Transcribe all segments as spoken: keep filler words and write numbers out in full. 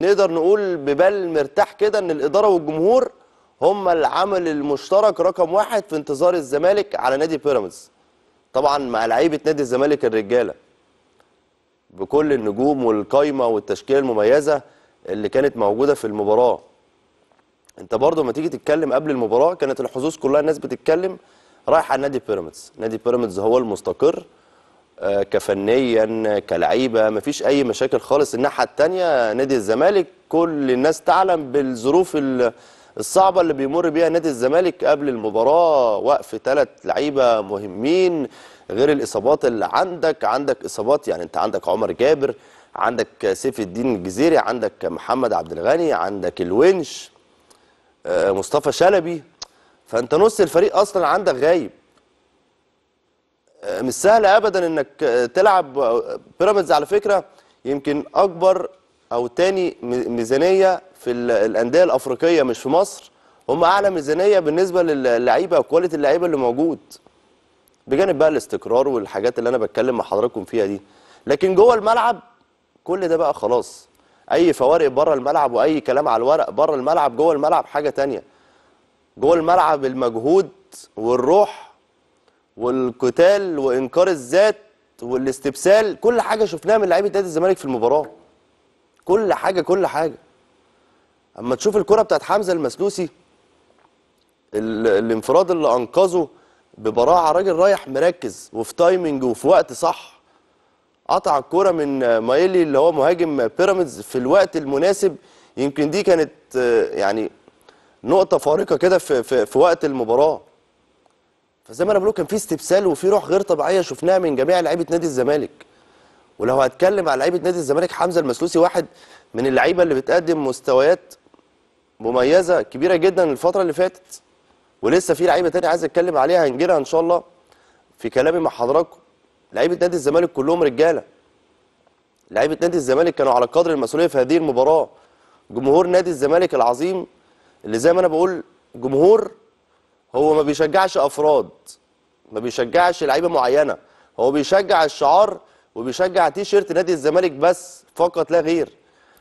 نقدر نقول ببال مرتاح كده ان الاداره والجمهور هم العامل المشترك رقم واحد في انتظار الزمالك على نادي بيراميدز. طبعا مع لعيبه نادي الزمالك الرجاله بكل النجوم والقايمه والتشكيله المميزه اللي كانت موجوده في المباراه. انت برضو لما تيجي تتكلم قبل المباراه كانت الحظوظ كلها الناس بتتكلم رايحه على نادي بيراميدز، نادي بيراميدز هو المستقر كفنيا كلعيبه، مفيش اي مشاكل خالص. الناحيه الثانيه نادي الزمالك كل الناس تعلم بالظروف الصعبه اللي بيمر بيها نادي الزمالك قبل المباراه، وقف ثلاث لعيبه مهمين غير الاصابات اللي عندك، عندك اصابات يعني انت عندك عمر جابر، عندك سيف الدين الجزيري، عندك محمد عبد الغني، عندك الونش، مصطفى شلبي، فانت نص الفريق اصلا عندك غايب. مش سهل ابدا انك تلعب. بيراميدز على فكره يمكن اكبر او تاني ميزانيه في الانديه الافريقيه مش في مصر، هم اعلى ميزانيه بالنسبه للعيبه وكواليتي اللعيبه اللي موجود، بجانب بقى الاستقرار والحاجات اللي انا بتكلم مع حضراتكم فيها دي. لكن جوه الملعب كل ده بقى خلاص، اي فوارق بره الملعب واي كلام على الورق بره الملعب، جوه الملعب حاجه تانيه. جوه الملعب المجهود والروح والقتال وانكار الذات والاستبسال، كل حاجه شفناها من لعيبه نادي الزمالك في المباراه، كل حاجه كل حاجه. اما تشوف الكره بتاعت حمزه المسلوسي، الانفراد اللي انقذه ببراعه، راجل رايح مركز وفي تايمنج وفي وقت صح، قطع الكره من مايلي اللي هو مهاجم بيراميدز في الوقت المناسب. يمكن دي كانت يعني نقطه فارقه كده في, في, في وقت المباراه. فزي ما انا بقول كان في استبسال وفي روح غير طبيعيه شفناها من جميع لعيبه نادي الزمالك. ولو هتكلم على لعيبه نادي الزمالك، حمزه المسلوسي واحد من اللعيبه اللي بتقدم مستويات مميزه كبيره جدا الفتره اللي فاتت، ولسه في لعيبه تانية عايز اتكلم عليها هنجيلها ان شاء الله في كلامي مع حضراتكم. لعيبه نادي الزمالك كلهم رجاله، لعيبه نادي الزمالك كانوا على قدر المسؤوليه في هذه المباراه. جمهور نادي الزمالك العظيم اللي زي ما انا بقول جمهور هو ما بيشجعش افراد، ما بيشجعش لعيبه معينه، هو بيشجع الشعار وبيشجع تيشيرت نادي الزمالك بس فقط لا غير.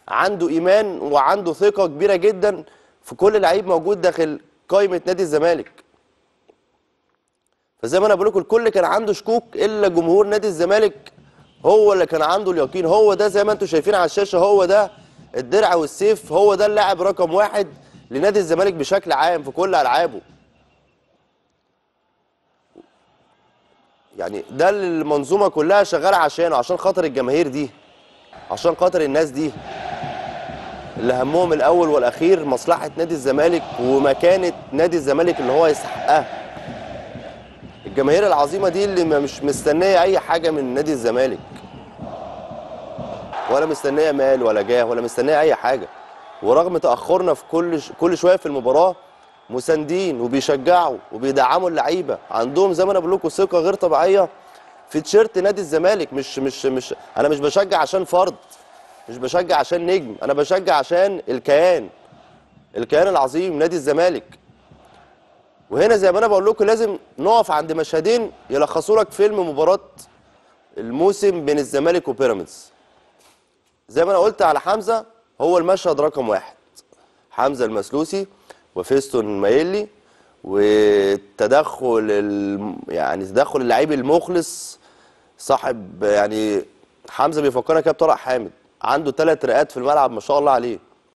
عنده ايمان وعنده ثقه كبيره جدا في كل لعيب موجود داخل قائمه نادي الزمالك. فزي ما انا بقول لكم الكل كان عنده شكوك الا جمهور نادي الزمالك هو اللي كان عنده اليقين. هو ده زي ما انتم شايفين على الشاشه، هو ده الدرع والسيف، هو ده اللاعب رقم واحد لنادي الزمالك بشكل عام في كل العابه. يعني ده اللي المنظومه كلها شغاله عشانه، عشان خاطر الجماهير دي، عشان خاطر الناس دي اللي همهم الاول والاخير مصلحه نادي الزمالك ومكانه نادي الزمالك اللي هو يستحقها. الجماهير العظيمه دي اللي مش مستنيه اي حاجه من نادي الزمالك، ولا مستنيه مال ولا جاه ولا مستنيه اي حاجه. ورغم تاخرنا في كل ش... كل شويه في المباراه مساندين وبيشجعوا وبيدعموا اللعيبه، عندهم زي ما انا بقول لكم ثقه غير طبيعيه في تيشيرت نادي الزمالك. مش مش مش انا مش بشجع عشان فرد، مش بشجع عشان نجم، انا بشجع عشان الكيان، الكيان العظيم نادي الزمالك. وهنا زي ما انا بقول لكم لازم نقف عند مشهدين يلخصوا لك فيلم مباراه الموسم بين الزمالك وبيراميدز. زي ما انا قلت على حمزه، هو المشهد رقم واحد حمزه المسلوسي وفيستون مايلي، والتدخل ال... يعني تدخل اللعيب المخلص صاحب يعني حمزه بيفكرنا كده بطارق حامد، عنده ثلاث رئات في الملعب ما شاء الله عليه.